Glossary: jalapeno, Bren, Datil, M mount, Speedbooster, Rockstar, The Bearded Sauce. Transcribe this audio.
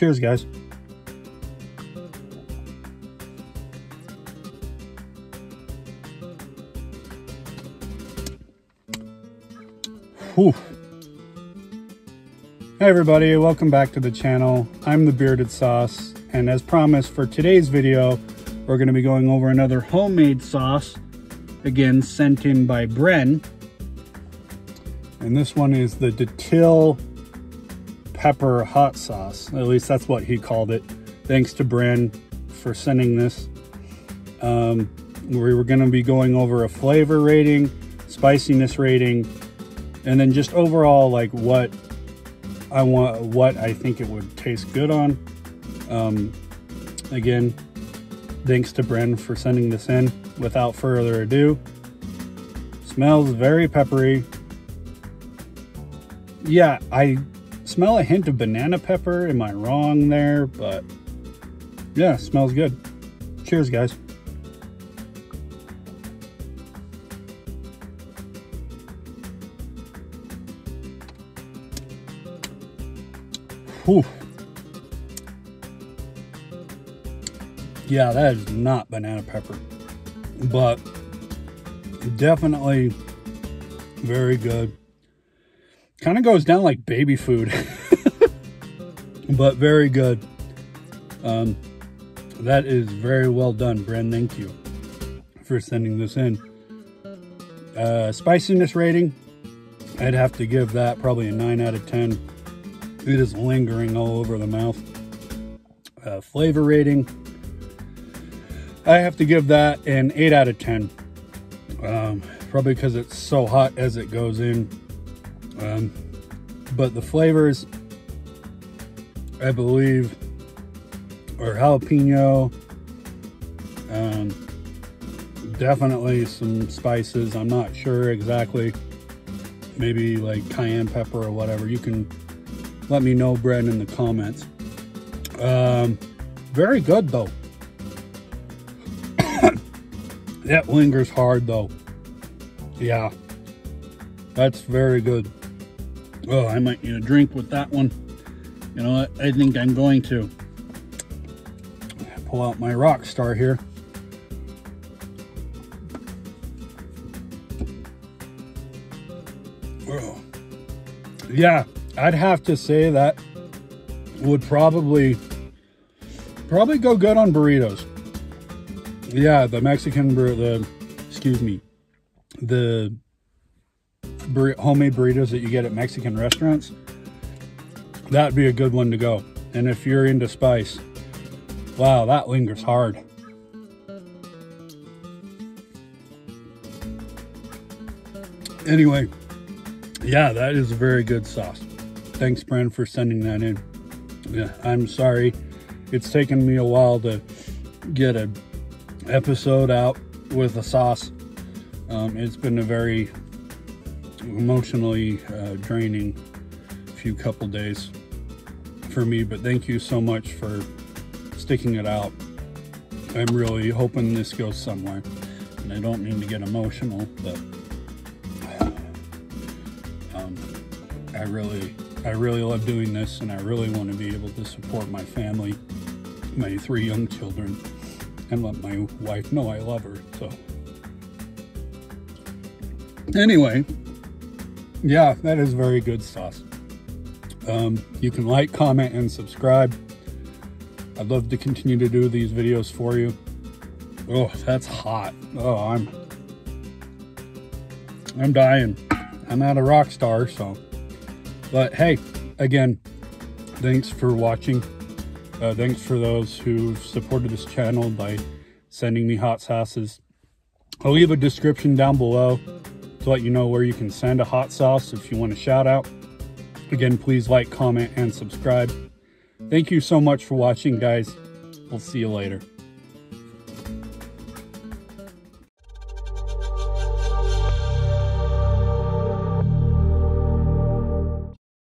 Cheers, guys. Whew. Hey everybody, welcome back to the channel. I'm The Bearded Sauce, and as promised for today's video, we're going to be going over another homemade sauce, again sent in by Bren. And this one is the Datil pepper hot sauce. At least that's what he called it. Thanks to Bren for sending this. We were going to be going over a flavor rating, spiciness rating, and then just overall like what I want, what I think it would taste good on. Again, thanks to Bren for sending this in. Without further ado, smells very peppery. Yeah, I smell a hint of banana pepper. Am I wrong there? But yeah, smells good. Cheers, guys. Whew. Yeah, that is not banana pepper, but definitely very good. Kind of goes down like baby food, but very good. That is very well done, Bren. Thank you for sending this in. Spiciness rating, I'd have to give that probably a 9 out of 10. It is lingering all over the mouth. Flavor rating, I have to give that an 8 out of 10. Probably because it's so hot as it goes in. But the flavors, I believe, are jalapeno, definitely some spices. I'm not sure exactly, maybe like cayenne pepper or whatever. You can let me know, Bren, in the comments. Very good though. That lingers hard though. Yeah, that's very good. Oh, I might need a drink with that one. You know what? I think I'm going to pull out my Rockstar here. Oh. Yeah, I'd have to say that would probably go good on burritos. Yeah, the Mexican the homemade burritos that you get at Mexican restaurants, that'd be a good one to go. And if you're into spice, wow, that lingers hard. Anyway, yeah, that is a very good sauce. Thanks, Bren, for sending that in. Yeah, I'm sorry it's taken me a while to get an episode out with a sauce. It's been a very emotionally draining few couple days for me, but thank you so much for sticking it out. I'm really hoping this goes somewhere, and I don't mean to get emotional, but I really love doing this, and I really want to be able to support my family, my 3 young children, and let my wife know I love her. So anyway, yeah, that is very good sauce. You can like, comment, and subscribe. I'd love to continue to do these videos for you. Oh, that's hot. Oh, I'm dying. I'm out of Rockstar, so. But hey, again, thanks for watching. Thanks for those who've supported this channel by sending me hot sauces. I'll leave a description down below to let you know where you can send a hot sauce if you want a shout out. Again, please like, comment, and subscribe. Thank you so much for watching, guys. We'll see you later.